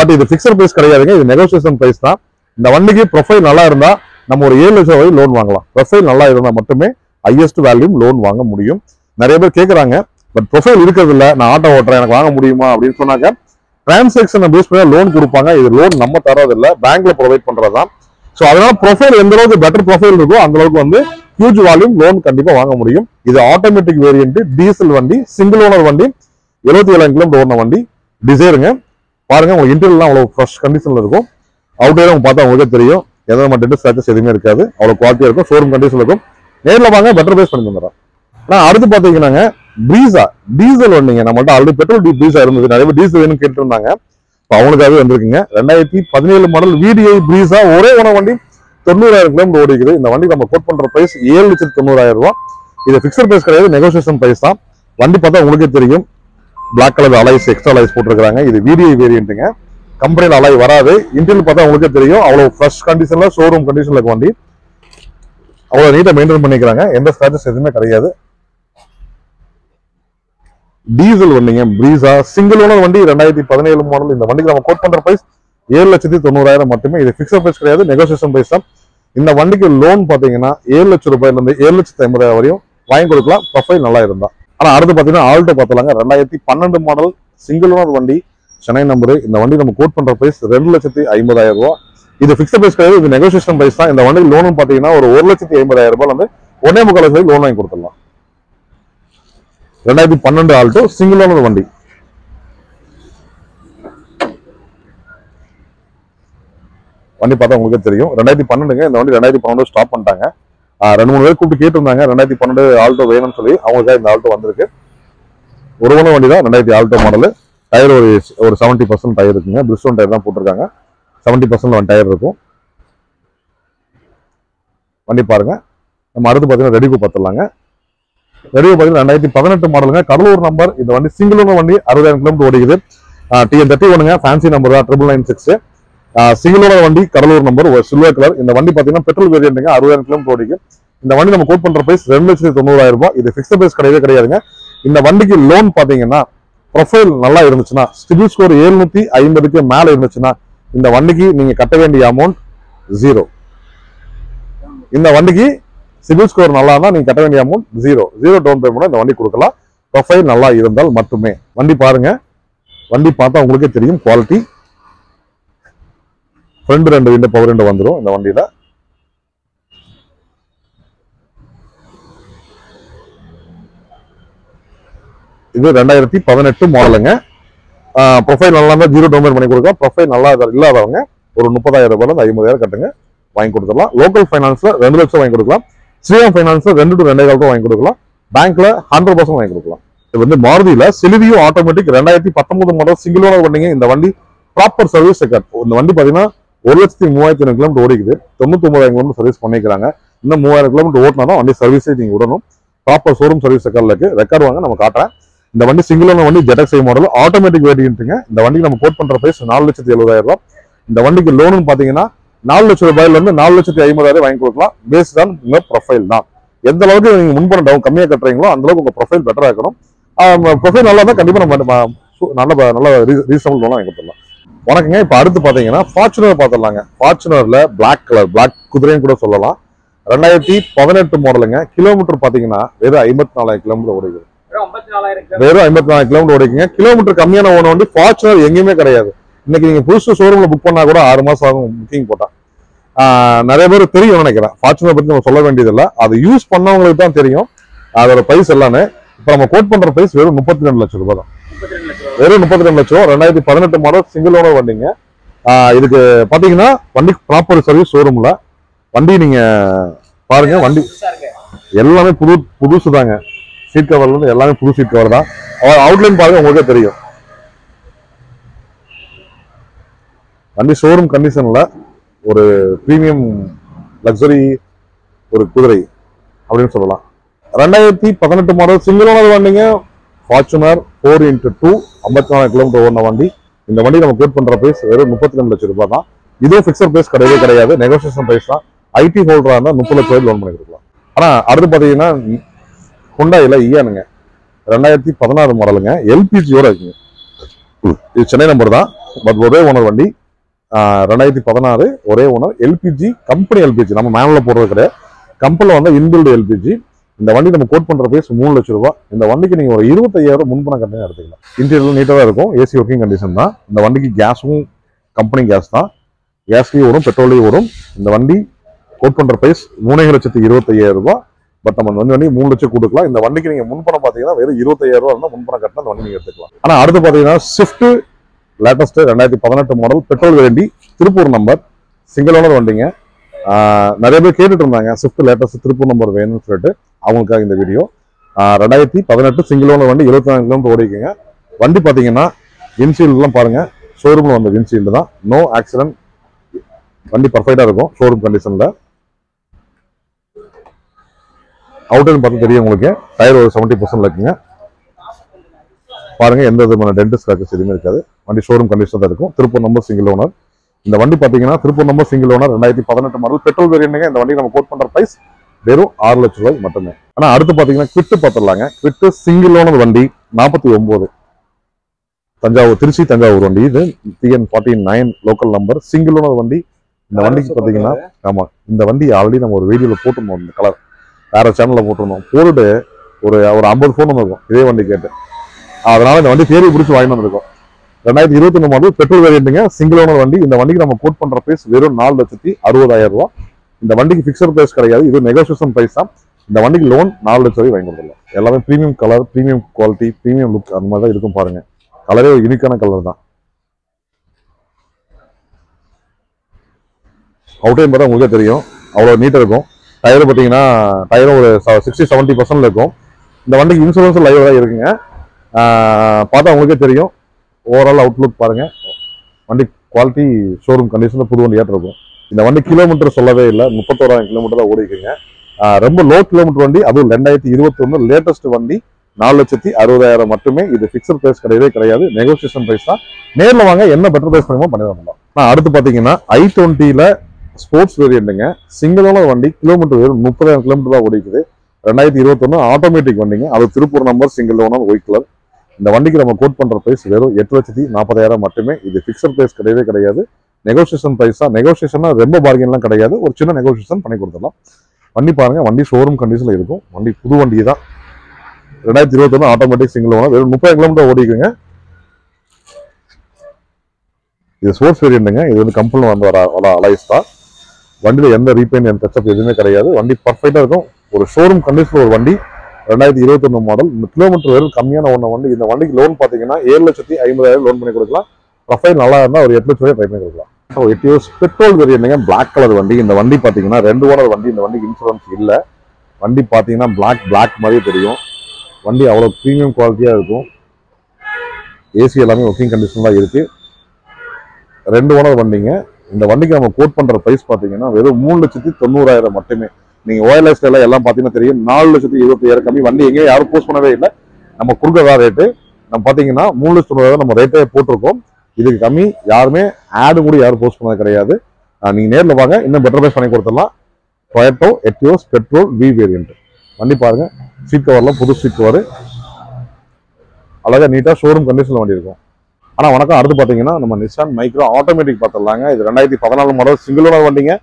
பட் இது பிக்சர் பிரைஸ் கிடையாதுங்க, இது நெகோசியேஷன் பிரைஸ் தான். இந்த வண்டிக்கு ப்ரொஃபைல் நல்லா இருந்தால் நம்ம ஒரு ஏழு லட்சம் ரூபாய் லோன் வாங்கலாம். ப்ரொஃபைல் நல்லா இருந்தால் மட்டுமே ஹையஸ்ட் வேல்யூம் லோன் வாங்க முடியும். நிறைய பேர் கேட்குறாங்க, பட் ப்ரொஃபைல் இருக்கிறது இல்லை, நான் ஆட்டோ ஓட்டுறேன், எனக்கு வாங்க முடியுமா அப்படின்னு சொன்னாங்க. டிரான்சாக்ஷனை பேஸ் பண்ணி லோன் கொடுப்பாங்க. இது லோன் நம்ம தரதில்லை, பேங்க்ல ப்ரொவைட் பண்ணுறது தான். ஸோ அதனால் ப்ரொஃபைல் எந்த அளவுக்கு பெட்டர் ப்ரொஃபைல் இருக்கோ அந்த அளவுக்கு வந்து ஹியூஜ் வேல்யூம் லோன் கண்டிப்பாக வாங்க முடியும். இது ஆட்டோமேட்டிக் வேரியண்ட் டீசல் வண்டி, சிங்கிள் ஓனர் வண்டி, எழுபத்தி ஏழாயிரம் கிலோமீட்டர் ஓடின வண்டி, டிசைருங்க. பாருங்க உங்களுக்கு இன்டீரியர்லாம் அவ்வளோ ஃப்ரெஷ் கண்டிஷனில் இருக்கும். அவுட்டேரும் அவங்க பார்த்தா அவங்களுக்கே தெரியும், எதாவது நம்ம டென்ட் ஸ்கிராச்சஸ் எதுவுமே இருக்காது, அவ்வளோ குவாலிட்டியாக இருக்கும், ஷோரூம் கண்டிஷன் இருக்கும். நேரில் வாங்க, பெட்டர் பிரைஸ் பண்ணி தந்துடுறேன். ஆனால் அடுத்து பார்த்தீங்கன்னாங்க ப்ரீஸா டீசல் வண்டிங்க. நம்மள்ட்ட ஆல்ரெடி பெட்ரோல் டீ ப்ரீஸா இருந்தது, நிறைய பேர் டீசல் வேணும்னு கேட்டு இருந்தாங்க. இப்போ அவங்களுக்காகவே வந்திருக்குங்க. ரெண்டாயிரத்தி பதினேழு மாடல் விடிஐ ப்ரீஸா ஒரே உணவு வண்டி, தொண்ணூறாயிரம் கிலோமீட்டர் ஓடிக்குது. இந்த வண்டிக்கு நம்ம கோட் பண்ணுற பிரைஸ் ஏழு லட்சத்து தொண்ணூறாயிரம் ரூபா. இது ஃபிக்ஸட் பிரைஸ் கிடையாது, நெகோசியேஷன் பிரைஸ் தான். வண்டி பார்த்தா உங்களுக்கே தெரியும், black colour alloys extra alloys போட்டிருக்கிறாங்க. இது விடிஐ வேரியண்ட்டுங்க, கம்பெனியில் அலை வராது. இன்டீரியர் பார்த்தா உங்களுக்கே தெரியும் அவ்வளோ ஃப்ரெஷ் கண்டிஷன்ல ஷோரூம் கண்டிஷன்ல இருக்கும் வண்டி. அவ்வளோ நீட்டாக மெயின்டைன் பண்ணிக்கிறாங்க, எந்த ஸ்கிராச்சஸ் எதுவுமே கிடையாது. டீசல் வண்டிங்க ப்ரீஸா சிங்கிள் ஓனர் வண்டி, ரெண்டாயிரத்தி பதினேழு மாடல். இந்த வண்டிக்கு நம்ம கோட் பண்ற பிரைஸ் ஏழு லட்சத்தி தொண்ணூறாயிரம் மட்டுமே. இது பிக்ஸட் பிரைஸ் கிடையாது, நெகோசியேஷன் பிரைஸ் தான். இந்த வண்டிக்கு லோன் பார்த்தீங்கன்னா ஏழு லட்சம் ரூபாயில இருந்து ஏழு லட்சத்தி ஐம்பதாயிரம் வரையும் வாங்கி கொடுக்கலாம், ப்ரொஃபைல் நல்லா இருந்தா. ஆனால் அடுத்து பார்த்தீங்கன்னா ஆல்டோ பார்த்துலாங்க. ரெண்டாயிரத்தி பன்னெண்டு மாடல் சிங்கிள் ஓனர் வண்டி, சென்னை நம்பரு. இந்த வண்டி நம்ம கோட் பண்ற பிரைஸ் ரெண்டு லட்சத்தி ஐம்பதாயிரம் ரூபா. இது பிக்ஸ்ட் பிரைஸ் கிடையாது, இது நெகோசியேஷன் பிரைஸ் தான். இந்த வண்டிக்கு லோன் பார்த்தீங்கன்னா ஒரு ஒரு லட்சத்தி ஐம்பதாயிரம் ரூபாய் வந்து ஒன்னே முக்கால் லட்சம் லோன் வாங்கி கொடுத்துடலாம். ரெண்டாயிரத்தி பன்னெண்டு ஆல்டோ சிங்கிள் ஓனர் வண்டி. வண்டி பார்த்தா உங்களுக்கு தெரியும், ரெண்டாயிரத்தி பன்னெண்டுங்க இந்த வண்டி. ரெண்டாயிரத்தி பன்னெண்டு ஸ்டாப் பண்ணிட்டாங்க, ரெண்டு மூணு பேர் கூப்பிட்டு கேட்டிருந்தாங்க ரெண்டாயிரத்தி பன்னெண்டு ஆல்டோ வேணும்னு சொல்லி, அவங்களுக்காக இந்த ஆல்டோ வந்திருக்கு. ஒரு ஓனர் வண்டி தான், ரெண்டாயிரத்தி ஆல்டோ மாடலு. டயர் ஒரு ஒரு செவன்ட்டி பர்சன்ட் டயர் இருக்குங்க, பிரிஸ்டோன் டயர் தான் போட்டிருக்காங்க. செவன்ட்டி பர்சன்ட் ஒன் டயர் இருக்கும். வண்டி பாருங்க. நம்ம அடுத்து பார்த்தீங்கன்னா ரெடிகோ பார்த்துடலாங்க. ரெடிகோ பார்த்தீங்கன்னா ரெண்டாயிரத்தி பதினெட்டு மாடலுங்க, கடலூர் நம்பர் இந்த வண்டி. சிங்கிள் ஓனர் வண்டி, அறுபதாயிரம் கிலோமீட்டர் ஓடிக்குது. டிஎன் தேர்ட்டி ஒன்னுங்க, ஃபேன்சி நம்பர் தான், triple nine six. Single owner வண்டி, கடலூர் நம்பர், ஒரு சில்வர் கலர். இந்த வண்டி பார்த்தீங்கன்னா பெட்ரோல் வேரியன்ட்டுங்க, அறுபதாயிரம் கிலோமீட்டர் ஓடிக்கு. இந்த வண்டி நம்ம கோட் பண்ணுற பிரைஸ் ரெண்டு லட்சத்தி தொண்ணூறாயிரம் ரூபாய். இது ஃபிக்ஸ்ட் பிரைஸ் கிடையவே கிடையாதுங்க. இந்த வண்டிக்கு லோன் பார்த்தீங்கன்னா ப்ரொஃபைல் நல்லா இருந்துச்சுன்னா, சிபில் ஸ்கோர் எழுநூத்தி ஐம்பதுக்கு மேலே இருந்துச்சுன்னா, இந்த வண்டிக்கு நீங்கள் கட்ட வேண்டிய அமௌண்ட் ஜீரோ. இந்த வண்டிக்கு சிபில் ஸ்கோர் நல்லா இருந்தால் நீங்கள் கட்ட வேண்டிய amount zero. Zero down payment இந்த வண்டி கொடுக்கலாம், ப்ரொஃபைல் நல்லா இருந்தால் மட்டுமே. வண்டி பாருங்க. வண்டி பார்த்தா உங்களுக்கே தெரியும் குவாலிட்டி. ஃப்ரண்ட் ரெண்டு விண்டோ பவர் ரெண்டு வந்துடும் இந்த வண்டியில். இது ரெண்டாயிரத்தி பதினெட்டு மாடலுங்க. ப்ரொஃபைல் நல்லா இருந்தால் ஜீரோ டவுன் பேமெண்ட் பண்ணி கொடுக்கலாம். ப்ரொஃபைல் நல்லா இல்லாதவங்க ஒரு முப்பதாயிரம் ரூபாயிலிருந்து ஐம்பதாயிரம் கட்டுங்க, வாங்கி கொடுத்துடலாம். லோக்கல் ஃபைனான்ஸில் ரெண்டு லட்சம் வாங்கி கொடுக்கலாம். ஸ்ரீராம் ஃபைனான்ஸில் ரெண்டு டு ரெண்டாயிரம் ரூபாய் வாங்கி கொடுக்கலாம். பேங்க்ல ஹண்ட்ரட் பர்சன்ட் வாங்கி கொடுக்கலாம். இது வந்து மாருதியில் சிலிவியோ ஆட்டோமேட்டிக் ரெண்டாயிரத்தி பத்தொன்பது மாடல் சிங்கிள் ஓனர் வண்டிங்க. இந்த வண்டி ப்ராப்பர் சர்வீஸ் ரெக்கார்ட். இந்த வண்டி பார்த்தீங்கன்னா ஒரு லட்சத்தி மூவாயிரத்தி ரெண்டு கிலோமீட்டர் ஓடிக்குது. தொண்ணூத்தி ஒன்பதாயிரம் கிலோமீட்டர் சர்வீஸ் பண்ணிக்கிறாங்க. இன்னும் மூவாயிரம் கிலோமீட்டர் ஓட்டினா தான் வண்டி சர்வீஸே நீங்கள் விடணும். ப்ராப்பர் ஷோரூம் சர்வீஸ் ரெக்கார்டில் இருக்குது. ரெக்கார்டு வாங்க நம்ம காட்டுறேன். இந்த வண்டி சிங்கிள் ஓனர் வண்டி, ஜெட்எக்ஸ்ஐ மாடல், ஆட்டோமேட்டிக் வேரியன்ட்டுங்க. இந்த வண்டிக்கு நம்ம கோட் பண்ற பிரைஸ் நாலு லட்சத்தி எழுபதாயிரம் ரூபாய். இந்த வண்டிக்கு லோனுன்னு பாத்தீங்கன்னா நாலு லட்சம் ரூபாயில இருந்து நாலு லட்சத்தி ஐம்பதாயிரம் வாங்கி கொடுக்கலாம். பேஸ்ட் ஆன் உங்க ப்ரொஃபைல் தான். எந்த அளவுக்கு நீங்க முன்பணம் டவுன் கம்மியா கட்டுறீங்களோ அந்த அளவுக்கு உங்க ப்ரொஃபைல் பெட்டரா இருக்கணும். ப்ரொஃபைல் நல்லா தான் கண்டிப்பா நம்ம நல்ல நல்ல ரீசனபிள் லோனா வாங்கி கொடுத்துடலாம். வணக்கங்க. இப்ப அடுத்து பாத்தீங்கன்னா ஃபார்ச்சுனர் பாத்திரலாங்க. ஃபார்ச்சுனர்ல பிளாக் கலர், பிளாக் குதிரைன்னு கூட சொல்லலாம். ரெண்டாயிரத்தி பதினெட்டு மாடலுங்க. கிலோமீட்டர் பாத்தீங்கன்னா வெறும் ஐம்பத்தி நாலாயிரம் கிலோமீட்டர் ஓடுது. வெறும் ஐம்பத்தி நாலு கிலோமீட்டர் ஓடிக்குங்க. கிலோமீட்டர் கம்மியான ஓன வண்டி ஃபார்ச்சுனர் எங்கேயுமே கிடையாது. இன்னைக்கு நீங்க புதுசு ஷோரூம்ல புக் பண்ணா கூட ஆறு மாசம் ஆகும் புக்கிங் போட்டா. நிறைய பேர் தெரியும் நினைக்கிறேன், ஃபார்ச்சுனர் பத்தி நம்ம சொல்ல வேண்டியதில்லை, அது யூஸ் பண்ணவங்களுக்கு தான் தெரியும் அதோட பிரைஸ் எல்லாமே. இப்ப நம்ம கோட் பண்ற பிரைஸ் வெறும் முப்பத்தி ரெண்டு லட்சம் ரூபாய் தான். வெறும் முப்பத்தி ரெண்டு லட்சம். ரெண்டாயிரத்தி பதினெட்டு மாடல் சிங்கிள் ஓனர் வண்டிங்க. இதுக்கு பாத்தீங்கன்னா வண்டி ப்ராப்பர் சர்வீஸ் ஷோரூம்ல. வண்டி நீங்க பாருங்க, வண்டி எல்லாமே புது புதுசு தாங்க. சீட் கவர்ல இருந்து எல்லாமே புது சீட் கவர் தான். அவுட்லைன் பாருங்க, உங்களுக்கே தெரியும். வண்டி ஷோரூம் கண்டிஷன்ல ஒரு பிரீமியம் லக்ஸரி ஒரு குதிரை அப்படின்னு சொல்லலாம். ரெண்டாயிரத்தி பதினெட்டு மாடல் சிங்கிள் ஓனர் வண்டிங்க. ஃபார்ச்சுனர் ஃபோர் இன்ட்டு டூ ஐம்பத்தி நாலு கிலோமீட்டர் ஓடின வண்டி. இந்த வண்டி நம்ம கோட் பண்ற பிரைஸ் வெறும் முப்பத்தி ரெண்டு லட்சம் ரூபாய் தான். இதே பிக்சர் பிரைஸ் கிடையவே கிடையாது, நெகோசியேஷன் பிரைஸ் தான். ஐடி ஹோல்டரா இருந்தால் முப்பது லட்சம் ரூபாய் லோன் பண்ணி கொடுக்கலாம். ஆனா அடுத்து பாத்தீங்கன்னா ஹுண்டாயில ஈயானுங்க. ரெண்டாயிரத்தி பதினாறு மாடலுங்க, எல்பிஜியோட இருக்குங்க. இது சென்னை நம்பர் தான், பட் ஒரே ஓனர் வண்டி. ரெண்டாயிரத்தி பதினாறு ஒரே ஓனர், எல்பிஜி கம்பெனி. எல்பிஜி நம்ம மேனுல போடுறது கிடையாது, கம்பெனியில் வந்து இன்பில்டு எல்பிஜி. இந்த வண்டி நம்ம கோட் பண்ற பிரைஸ் மூணு லட்சம் ரூபாய். இந்த வண்டிக்கு நீங்க ஒரு இருபத்தையாயிரம் முன்பணம் கட்டணம் எடுத்துக்கலாம். இன்டீரியர் நீட்டாக தான் இருக்கும், ஏசி ஒர்க்கிங் கண்டிஷன் தான். இந்த வண்டிக்கு கேஸும் கம்பெனி கேஸ் தான், கேஸ்லேயும் வரும் பெட்ரோல்லையும் வரும். இந்த வண்டி கோட் பண்ற பிரைஸ் மூணு லட்சத்தி இருபத்தையாயிரம் ரூபாய். பட் நம்ம வந்து வண்டி மூணு லட்சம் கொடுக்கலாம். இந்த வண்டிக்கு நீங்க முன்பணம் பாத்தீங்கன்னா வெறும் இருபத்தாயிரம் ரூபா இருந்தா முன்பணம் கட்டினா அந்த வண்டி நீங்க எடுத்துக்கலாம். ஆனா அடுத்து பாத்தீங்கன்னா ஸ்விஃப்ட் லேட்டஸ்ட் ரெண்டாயிரத்தி பதினெட்டு மாடல் பெட்ரோல் வேண்டி, திருப்பூர் நம்பர், சிங்கிள் ஓனர் வண்டிங்க. நிறைய பேர் கேட்டுட்டு இருந்தாங்க ஸ்விஃப்ட் லேட்டஸ்ட் திருப்பூர் நம்பர் வேணும்னு சொல்லிட்டு, அவங்களுக்காக இந்த வீடியோ. ரெண்டாயிரத்தி பதினெட்டு சிங்கிள் ஓனர் வண்டி, எழுபத்தி நாலு கிலோமீட்டர் ஓடிக்குங்க. வண்டி பாத்தீங்கன்னா வின்சீல்டு எல்லாம் பாருங்க, ஷோரூம்ல வந்த வின்சீல்டு தான். நோ ஆக்சிடென்ட், வண்டி பர்ஃபெக்டா இருக்கும் ஷோரூம் கண்டிஷன்ல. அவுட்லைன் பார்த்து தெரியும் உங்களுக்கு. டயர் ஒரு செவன்ட்டி பர்சன்ட் இருக்குங்க. பாருங்க, எந்த விதமான டென்ட் ஸ்கிராச்சஸ் எதுவுமே இருக்காது. வண்டி ஷோரூம் கண்டிஷன் தான் இருக்கும். Tiruppur number single owner. இந்த வண்டி பாத்தீங்கன்னா திருப்பூர் நம்பர் சிங்கிள் ஓனர், ரெண்டாயிரத்தி பதினெட்டு மாடல் பெட்ரோல் வேரியன்ட்டுங்க. இந்த வண்டி நம்ம கோட் பண்ற பிரைஸ் வெறும் ஆறு லட்சம் ரூபாய் மட்டுமே. ஆனா அடுத்து பாத்தீங்கன்னா குவிட்டு பார்த்துடலாங்க. குவிட்டு சிங்கிள் ஓனர் வண்டி, நாற்பத்தி ஒன்பது, தஞ்சாவூர், திருச்சி தஞ்சாவூர் வண்டி. இது TN forty nine local number, single owner வண்டி. இந்த வண்டிக்கு பாத்தீங்கன்னா, ஆமா, இந்த வண்டி ஆல்ரெடி நம்ம ஒரு வீடியோல போட்டுருந்தோம். இந்த கலர் வேற சேனல்ல போட்டிருந்தோம். போட்டுட்டு ஒரு ஒரு ஐம்பது ஃபோன் வந்திருக்கும் இதே வண்டி கேட்டு. அதனால இந்த வண்டி தேடி பிடிச்சி வாங்கி வந்திருக்கோம். ரெண்டாயிரத்தி இருபத்தி ஒண்ணு மாடல் பெட்ரோல் வேரியன்ட்டுங்க, சிங்கிள் ஓனர் வண்டி. இந்த வண்டிக்கு நம்ம கோட் பண்ற பிரைஸ் வெறும் நாலு லட்சத்தி அறுபதாயிரம் ரூபாய். இந்த வண்டிக்கு பிக்சர் பிரைஸ் கிடையாது, இது நெகோசியேஷன் பிரைஸ் தான். இந்த வண்டிக்கு லோன் நாலு லட்சம் ரூபாய் வாங்கி கொடுக்கல. எல்லாமே premium colour, premium quality, premium look அந்த மாதிரி தான் இருக்கும். பாருங்கள், கலரே ஒரு யூனிக்கான கலர் தான். அவுட்லைன் பார்த்தா உங்களுக்கே தெரியும், அவ்வளோ நீட்டாக இருக்கும். டயர் பார்த்தீங்கன்னா டயரும் ஒரு சிக்ஸ்டி செவன்ட்டி பர்சன்ட்ல இருக்கும். இந்த வண்டிக்கு இன்சூரன்ஸும் லைவாக தான் இருக்குங்க. பார்த்தா உங்களுக்கே தெரியும். ஓவரால் அவுட்லுக் பாருங்கள், வண்டி குவாலிட்டி, ஷோரூம் கண்டிஷனில் புது வண்டி ஏற்ற இருக்கும். இந்த வண்டி கிலோமீட்டர் சொல்லவே இல்லை, முப்பத்தோராயிரம் கிலோமீட்டர் தான் ஓடி இருக்குங்க. ரொம்ப லோ கிலோமீட்டர் வண்டி, அதுவும் ரெண்டாயிரத்தி இருபத்தி ஒன்று லேட்டஸ்ட் வண்டி. நாலு லட்சத்தி அறுபதாயிரம் மட்டுமே. இது ஃபிக்ஸட் ப்ரைஸ் கிடையவே கிடையாது, நெகோசியேஷன் ப்ரைஸ் தான். நேரில் வாங்க, என்ன பெட்டர் ப்ரைஸ் பண்ணுமோ பண்ணி தான். நான் அடுத்து பார்த்தீங்கன்னா ஐ டுவெண்ட்டியில் ஸ்போர்ட்ஸ் வேரியண்ட்டுங்க. சிங்கிளான வண்டி, கிலோமீட்டர் வெறும் முப்பதாயிரம் கிலோமீட்டர் தான் ஓடிக்குது. ரெண்டாயிரத்தி இருபத்தொன்று ஆட்டோமேட்டிக் வண்டிங்க. அது Tiruppur number, single owner, white colour. இந்த வண்டிக்கு நம்ம கோட் பண்ணுற ப்ரைஸ் வெறும் எட்டு லட்சத்தி நாற்பதாயிரம் மட்டுமே. இது ஃபிக்ஸட் ப்ரைஸ் கிடையவே கிடையாது, நெகோசியேஷன் ப்ரைஸ் தான். நெகோசியேஷன்னா ரொம்ப பார்கென்லாம் கிடையாது, ஒரு சின்ன நெகோசியேஷன் பண்ணி கொடுத்துடலாம். வண்டி பாருங்கள், வண்டி ஷோரூம் கண்டிஷனில் இருக்கும். வண்டி புது வண்டி தான். ரெண்டாயிரத்தி இருபத்தொன்று ஆட்டோமேட்டிக் சிங்கிள் ஓனர், வெறும் முப்பது கிலோமீட்டர் ஓடிக்குங்க. இது ஸ்போர்ட்ஸ் வேரியண்ட்டுங்க. இது வந்து கம்பெனி வந்து வர வர அலைஸ் தான். வண்டியில் எந்த ரீபெயிண்ட், எந்த டச்சப் எதுவுமே கிடையாது. வண்டி பர்ஃபெக்டாக இருக்கும். ஒரு ஷோரூம் கண்டிஷனில் ஒரு வண்டி, ரெண்டாயிரத்தி இருபத்தொன்று மாடல். இந்த கிலோமீட்டர் வெறும் கம்மியான ஒன்று வண்டி. இந்த வண்டிக்கு லோன் பார்த்தீங்கன்னா ஏழு லட்சத்தி ஐம்பதாயிரம் லோன் பண்ணி கொடுக்கலாம். ப்ரொஃபைல் நல்லா இருந்தால் ஒரு எட்டு லட்ச ரூபாய் ட்ரை பண்ணி கொடுக்கலாம். ஸோ எத்தியோஸ் பெட்ரோல் வேரியண்ட்டுங்க, பிளாக் கலர் வண்டி. இந்த வண்டி பார்த்தீங்கன்னா ரெண்டு ஓனர் வண்டி. இந்த வண்டிக்கு இன்சூரன்ஸ் இல்லை. வண்டி பார்த்தீங்கன்னா பிளாக் பிளாக் மாதிரியே தெரியும். வண்டி அவ்வளோ ப்ரீமியம் குவாலிட்டியாக இருக்கும். ஏசி எல்லாமே ஒர்க்கிங் கண்டிஷன் தான் இருக்குது. ரெண்டு ஓனர் வண்டிங்க. இந்த வண்டிக்கு நம்ம கோட் பண்ணுற ப்ரைஸ் பார்த்தீங்கன்னா வெறும் மூணு லட்சத்தி தொண்ணூறாயிரம் மட்டுமே. நீங்கள் ஓயில் ஸ்டைலாம் எல்லாம் பார்த்தீங்கன்னா தெரியும், நாலு லட்சத்தி இருபத்தாயிரம் கம்மி. வண்டி எங்கேயும் யாரும் போஸ்ட் பண்ணவே இல்லை. நம்ம கொடுக்குறதா ரேட்டு நம்ம பார்த்தீங்கன்னா மூணு லட்சத்தி தொண்ணூறாயிரம் நம்ம ரேட்டே போட்டிருக்கோம். இதுக்கு கம்மி யாருமே ஆடு கூட யாரும் போஸ்ட் பண்ணது கிடையாது. நீங்கள் நேரில் வாங்க, இன்னும் பெட்டர் ப்ரைஸ் பண்ணி கொடுத்துடலாம். டொயோட்டோ எத்தியோஸ் petrol V variant வண்டி பாருங்கள். சீட் கவர்லாம் புது சீட் கவர், அழகாக நீட்டாக ஷோரூம் கண்டிஷனில் வண்டி இருக்கும். ஆனால் வணக்கம், அடுத்து பார்த்தீங்கன்னா நம்ம நிசான் மைக்ரா ஆட்டோமேட்டிக் பார்த்துடலாங்க. இது ரெண்டாயிரத்தி பதினாலு மாடல் சிங்கிள் ஓனர் வண்டிங்க.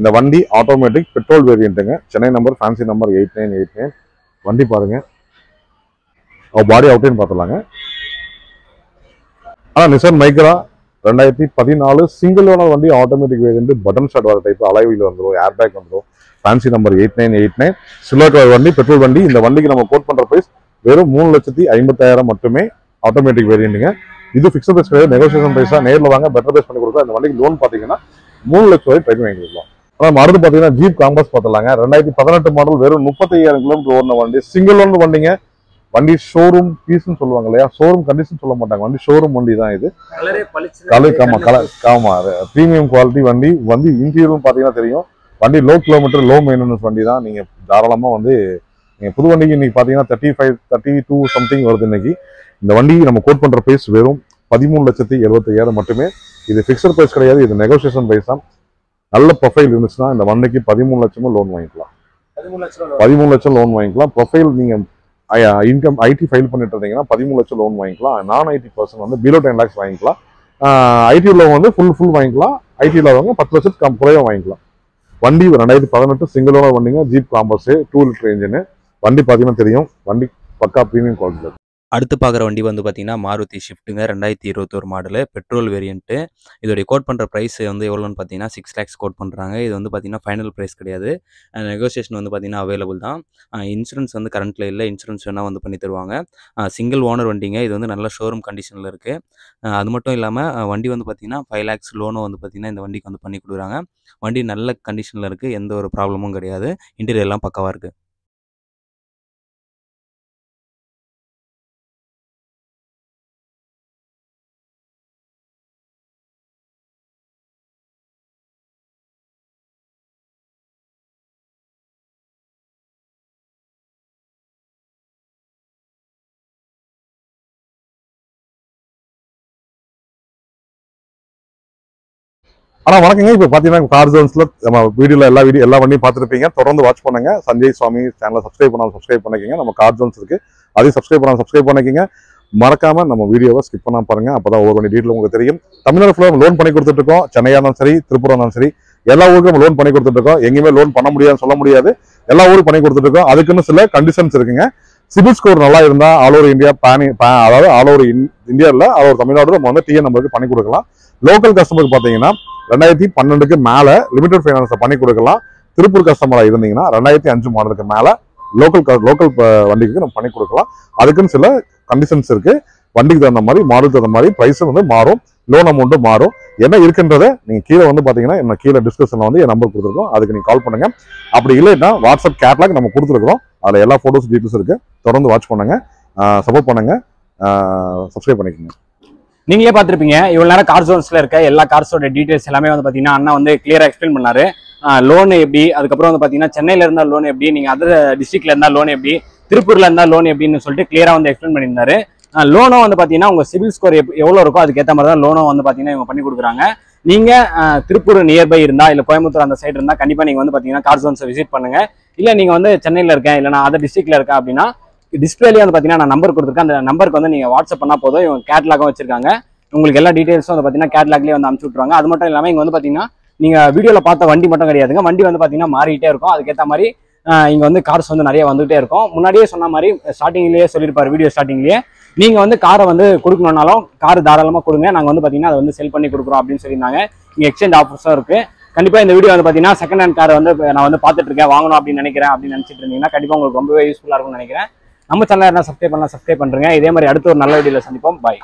இந்த வண்டி ஆட்டோமேட்டிக் பெட்ரோல் வேரியண்ட்டுங்க. Chennai number, fancy number eight nine eight nine. வண்டி பாருங்கள், அவள் பாடி அவுட்லைன் பார்த்துடலாங்க. ஆனால் நிசான் மைக்ரா ரெண்டாயிரத்தி பதினாலு சிங்கிள் ஓனர் வண்டி, ஆட்டோமேட்டிக் வேரியண்ட், பட்டன் ஷாட் வர டைப், அலாய் வீல் வந்துடும், ஏர் பேக் வந்துடும். Fancy number eight nine eight nine, silver colour வண்டி, பெட்ரோல் வண்டி. இந்த வண்டிக்கு நம்ம கோட் பண்ணுற ப்ரைஸ் வெறும் மூணு லட்சத்தி ஐம்பத்தாயிரம் மட்டுமே. ஆட்டோமேட்டிக் வேரியண்ட்டுங்க. இது ஃபிக்ஸட் ப்ரைஸ் கிடையாது, நெகோசியேஷன் ப்ரைஸா. நேரில் வாங்க, பெட்டர் ப்ரைஸ் பண்ணி கொடுக்கலாம். இந்த வண்டிக்கு லோன் பார்த்தீங்கன்னா மூணு லட்சம் ரூபாய் ட்ரை பண்ணி வாங்கி கொடுக்கலாம். ஆனால் மருந்து பார்த்தீங்கன்னா ஜீப் காம்பஸ் பார்த்துடலாங்க. ரெண்டாயிரத்தி பதினெட்டு மாடல், வெறும் முப்பத்தி ஐயாயிரம் கிலோமீட்டர் ஓடின வண்டி, சிங்கிள் ஓன் வண்டிங்க. வண்டி ஷோரூம் பீஸ்ன்னு சொல்லுவாங்க இல்லையா, ஷோரூம் கண்டிஷன் சொல்ல மாட்டாங்க, வண்டி ஷோரூம் வண்டி தான் இது. கலர் காமா கலர் காமா ப்ரீமியம் குவாலிட்டி வண்டி. வந்து இன்டீரியரும் பார்த்தீங்கன்னா தெரியும், வண்டி லோ கிலோமீட்டர், லோ மெயின்டெனன்ஸ் வண்டி தான். நீங்கள் தாராளமாக வந்து நீங்கள் புது வண்டிக்கு இன்னைக்கு பார்த்தீங்கன்னா thirty five thirty two something வருது இன்னைக்கு. இந்த வண்டி நம்ம கோட் பண்ணுற ப்ரைஸ் வெறும் பதிமூணு லட்சத்தி எழுபத்தையாயிரம் மட்டுமே. இது ஃபிக்ஸட் ப்ரைஸ் கிடையாது, இது நெகோசியேஷன் ப்ரைஸ் தான். நல்ல ப்ரொஃபைல் இருந்துச்சுன்னா இந்த வண்டிக்கு பதிமூணு லட்சமும் லோன் வாங்கிக்கலாம். பதிமூணு லட்சம் லோன் வாங்கிக்கலாம். ப்ரொஃபைல் நீங்கள் இன்கம் ஐடி ஃபைல் பண்ணிட்டு இருந்தீங்கன்னா பதிமூணு லட்சம் லோன் வாங்கிக்கலாம். நான் ஐடி பர்சன் வந்து பிலோ டென் லேக்ஸ் வாங்கிக்கலாம். ஐடி உள்ளவங்க வந்து ஃபுல் ஃபுல் வாங்கிக்கலாம். ஐடி உள்ளவங்க பத்து லட்சத்துக்கு கம் குறைவாக வாங்கிக்கலாம். வண்டி ரெண்டாயிரத்தி பதினெட்டு சிங்கிள் ஓனர் வண்டிங்க. Jeep Compass, two litre engine. வண்டி பார்த்தீங்கன்னா தெரியும், வண்டி பக்கா ப்ரீமியம் குவாலிட்டி. அடுத்து பார்க்குற வண்டி வந்து பார்த்தீங்கன்னா மாருதி ஷிஃப்ட்டுங்க. ரெண்டாயிரத்தி இருபத்தொரு மாடலு, பெட்ரோல் வேரியண்ட்டு. இதோடைய கோட் பண்ணுற ப்ரைஸ் வந்து எவ்வளோன்னு பார்த்தீங்கன்னா சிக்ஸ் லேக்ஸ் கோட் பண்ணுறாங்க. இது வந்து பார்த்தீங்கன்னா ஃபைனல் ப்ரைஸ் கிடையாது, நெகோசியேஷன் வந்து பார்த்தீங்கன்னா அவைலபிள் தான். இன்சூரன்ஸ் வந்து கரண்ட்டில் இல்லை, இன்சூரன்ஸ் வேணால் வந்து பண்ணி தருவாங்க. சிங்கிள் ஓனர் வண்டிங்க. இது வந்து நல்ல ஷோரூம் கண்டிஷனில் இருக்குது. அது மட்டும் இல்லாமல் வண்டி வந்து பார்த்தீங்கன்னா ஃபைவ் லேக்ஸ் லோனும் வந்து பார்த்தீங்கன்னா இந்த வண்டிக்கு வந்து பண்ணி கொடுக்குறாங்க. வண்டி நல்ல கண்டிஷனில் இருக்குது, எந்த ஒரு ப்ராப்ளமும் கிடையாது. இன்டீரியர்லாம் பக்காவாக இருக்குது. ஆனால் வணக்கங்க, இப்போ பார்த்தீங்கன்னா கார் ஜோன்ஸில் நம்ம வீடியோவில் எல்லா வீடியோ எல்லா வண்டியும் பார்த்துருப்பீங்க. தொடர்ந்து வாட்ச் பண்ணுங்க. சஞ்சய் சாமி சேனலை சப்ஸ்கிரைப் பண்ணாமல் சப்ஸ்கிரைப் பண்ணிக்கோங்க. நம்ம கார் ஜோன்ஸ் இருக்குது, அதையும் சப்ஸ்கிரைப் பண்ணாமல் சப்ஸ்கிரைப் பண்ணிக்கோங்க. மறக்காமல் நம்ம வீடியோவை ஸ்கிப் பண்ணாமல் பாருங்கள். அப்போ தான் ஒவ்வொரு வண்டி டீட்டெயில் உங்களுக்கு தெரியும். தமிழ்நாடு ஃபுல்லாக லோன் பண்ணி கொடுத்துட்ருக்கோம். சென்னையாக இருந்தாலும் சரி, திருப்பூராக இருந்தாலும் சரி, எல்லா ஊருக்கும் நம்ம லோன் பண்ணி கொடுத்துட்ருக்கோம். எங்கேயுமே லோன் பண்ண முடியாதுன்னு சொல்ல முடியாது, எல்லா ஊரும் பண்ணி கொடுத்துட்ருக்கோம். அதுக்குன்னு சில கண்டிஷன்ஸ் இருக்குங்க. சிபில் ஸ்கோர் நல்லா இருந்தால் ஆல் ஓவர் இந்தியா பேன் அதாவது ஆல் ஓவர் இந்தியாவில் ஆல் ஓவர் தமிழ்நாடு நம்ம வந்து டிஎன் நம்பருக்கு பண்ணி கொடுக்கலாம். லோக்கல் கஸ்டமருக்கு பார்த்தீங்கன்னா ரெண்டாயிரத்தி பன்னெண்டுக்கு மேலே லிமிடெட் ஃபைனான்ஸை பண்ணி கொடுக்கலாம். திருப்பூர் கஸ்டமராக இருந்தீங்கன்னா ரெண்டாயிரத்தி அஞ்சு மாடலுக்கு மேலே லோக்கல் லோக்கல் வண்டிக்கு நம்ம பண்ணி கொடுக்கலாம். அதுக்குன்னு சில கண்டிஷன்ஸ் இருக்குது. வண்டிக்கு தகுந்த மாதிரி, மாடலுக்கு தகுந்த மாதிரி ப்ரைஸும் வந்து மாறும், லோன் அமௌண்ட்டும் மாறும். என்ன இருக்குன்றதை நீங்கள் கீழே வந்து பார்த்தீங்கன்னா என்ன கீழே டிஸ்கிரிப்ஷனில் வந்து என் நம்பர் கொடுத்துருக்கோம், அதுக்கு நீங்கள் கால் பண்ணுங்கள். அப்படி இல்லைன்னா வாட்ஸ்அப் கேட்லாக் நம்ம கொடுத்துருக்குறோம், அதில் எல்லா ஃபோட்டோஸ் டீட்டெயில்ஸ் இருக்குது. தொடர்ந்து வாட்ச் பண்ணுங்கள், சப்போர்ட் பண்ணுங்கள், சப்ஸ்கிரைப் பண்ணிக்கோங்க. நீங்களே பார்த்துருப்பீங்க இவ்வளோ நேரம் கார் ஷோன்ஸில் இருக்க எல்லா கார்ஸோட டீட்டெயில்ஸ் எல்லாமே வந்து பார்த்தீங்கன்னா அண்ணா வந்து கிளியராக எக்ஸ்பிளைன் பண்ணாரு. லோன் எப்படி, அதுக்கப்புறம் வந்து பார்த்தீங்கன்னா சென்னையில் இருந்தால் லோன் எப்படி, நீங்கள் அதர் டிஸ்ட்ரிக்டில் இருந்தால் லோன் எப்படி, திருப்பூரில் இருந்தால் லோன் எப்படின்னு சொல்லிட்டு கிளியராக வந்து எக்ஸ்பிளைன் பண்ணியிருந்தாரு. லோனும் வந்து பார்த்தீங்கன்னா உங்கள் சிவில் ஸ்கோர் எப் எவ்வளோ இருக்கோ அதுக்கேற்ற மாதிரி தான் லோனும் வந்து பார்த்தீங்கன்னா இவங்க பண்ணி கொடுக்குறாங்க. நீங்கள் திருப்பூர் நியர்பை இருந்தால் இல்லை கோயம்புத்தூர் அந்த சைடு இருந்தால் கண்டிப்பாக நீங்கள் வந்து பார்த்தீங்கன்னா கார் ஷோன்ஸை விசிட் பண்ணுங்கள். இல்லை நீங்கள் வந்து சென்னையில் இருக்கேன் இல்லைனா அதர் டிஸ்ட்ரிக்டில் இருக்கேன் அப்படின்னா டிஸ்பிளேலேயே வந்து பார்த்தீங்கன்னா நான் நம்பர் கொடுத்துருக்கேன், அந்த நம்பருக்கு வந்து நீங்கள் வாட்ஸ்அப் பண்ணால் போதும். இவங்க கேட்லாகும் வச்சிருக்காங்க, உங்களுக்கு எல்லா டீட்டெயில்ஸும் வந்து பார்த்தீங்கன்னா கேட்லாக்லேயே வந்து அனுப்பிச்சு விட்ருவாங்க. அது மட்டும் இல்லாமல் இங்கே வந்து பார்த்தீங்கன்னா நீங்கள் வீடியோவில் பார்த்த வண்டி மட்டும் கிடையாதுங்க, வண்டி வந்து பார்த்தீங்கன்னா மாறிட்டே இருக்கும். அதுக்கேற்ற மாதிரி இங்கே வந்து கார்ஸ் வந்து நிறைய வந்துகிட்டே இருக்கும். முன்னாடியே சொன்ன மாதிரி ஸ்டார்டிங்லேயே சொல்லியிருப்பார், வீடியோ ஸ்டார்டிங்லேயே நீங்கள் வந்து காரை வந்து கொடுக்கணுன்னாலும் கார் தாராளமாக கொடுங்க, நாங்கள் வந்து பார்த்தீங்கன்னா அதை வந்து செல் பண்ணி கொடுக்குறோம் அப்படின்னு சொல்லியிருந்தாங்க. இங்கே எக்ஸ்சேஞ்ச் ஆஃபர்ஸும் இருக்குது. கண்டிப்பாக இந்த வீடியோ வந்து பார்த்தீங்கன்னா செகண்ட் ஹேண்ட் கார் வந்து நான் வந்து பார்த்துட்டு இருக்கேன் வாங்கணும் அப்படின்னு நினைக்கிறேன் அப்படின்னு நினச்சிட்டு இருந்தீங்கன்னா கண்டிப்பாக உங்களுக்கு ரொம்பவே யூஸ்ஃபுல்லாக இருக்கும்னு நினைக்கிறேன். நம்ம சேனலை என்ன சப்ஸ்கிரைப் பண்ணலாம், சப்ஸ்கிரைப் பண்ணுறேங்க. இதே மாதிரி அடுத்த ஒரு நல்ல வீடியோவில் சந்திப்போம். பாய்.